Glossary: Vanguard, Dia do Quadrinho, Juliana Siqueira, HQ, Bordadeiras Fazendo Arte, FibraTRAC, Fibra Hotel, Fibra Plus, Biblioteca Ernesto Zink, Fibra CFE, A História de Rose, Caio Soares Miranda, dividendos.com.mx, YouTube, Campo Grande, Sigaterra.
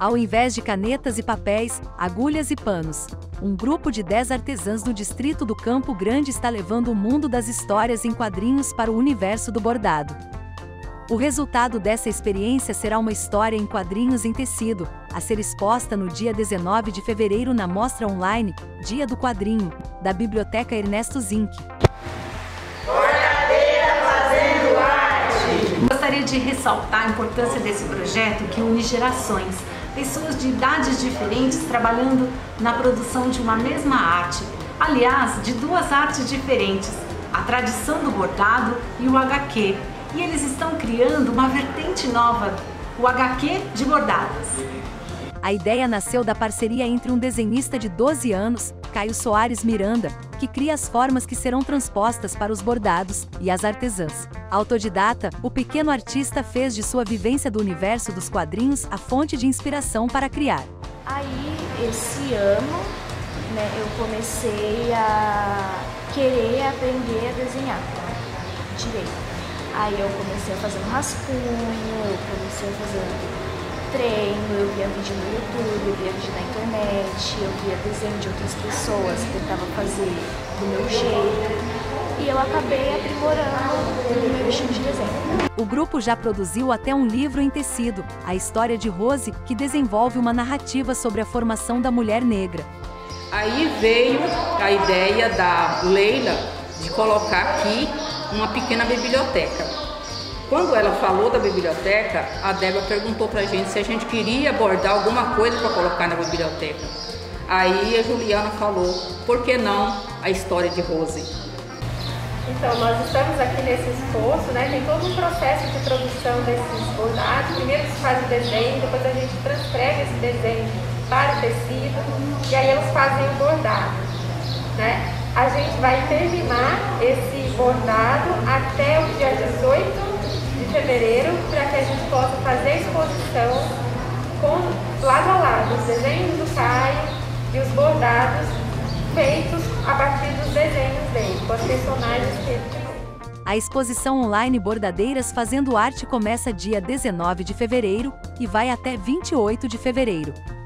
Ao invés de canetas e papéis, agulhas e panos, um grupo de 10 artesãs no distrito do Campo Grande está levando o mundo das histórias em quadrinhos para o universo do bordado. O resultado dessa experiência será uma história em quadrinhos em tecido, a ser exposta no dia 19 de fevereiro na mostra online Dia do Quadrinho, da Biblioteca Ernesto Zink. Gostaria de ressaltar a importância desse projeto que une gerações, pessoas de idades diferentes trabalhando na produção de uma mesma arte, aliás, de duas artes diferentes, a tradição do bordado e o HQ, e eles estão criando uma vertente nova, o HQ de bordadas. A ideia nasceu da parceria entre um desenhista de 12 anos, Caio Soares Miranda, que cria as formas que serão transpostas para os bordados, e as artesãs. Autodidata, o pequeno artista fez de sua vivência do universo dos quadrinhos a fonte de inspiração para criar. Aí, esse ano, né, eu comecei a querer aprender a desenhar, né, direito. Aí eu comecei a fazer um rascunho, eu comecei a fazer treino, eu via vídeo no YouTube, eu via vídeo na internet, eu via desenho de outras pessoas, tentava fazer do meu jeito e eu acabei aprimorando o meu estilo de desenho. O grupo já produziu até um livro em tecido, A História de Rose, que desenvolve uma narrativa sobre a formação da mulher negra. Aí veio a ideia da Leila de colocar aqui uma pequena biblioteca. Quando ela falou da biblioteca, a Débora perguntou pra gente se a gente queria abordar alguma coisa para colocar na biblioteca. Aí a Juliana falou, por que não a história de Rose? Então, nós estamos aqui nesse esboço, né? Tem todo um processo de produção desses bordados. Primeiro se faz o desenho, depois a gente transcreve esse desenho para o tecido e aí eles fazem o bordado, né? A gente vai terminar esse bordado até o dia 18 de fevereiro, para que a gente possa fazer a exposição com, lado a lado, os desenhos do Caio e os bordados feitos a partir dos desenhos dele, com as personagens que ele criou. A exposição online Bordadeiras Fazendo Arte começa dia 19 de fevereiro e vai até 28 de fevereiro.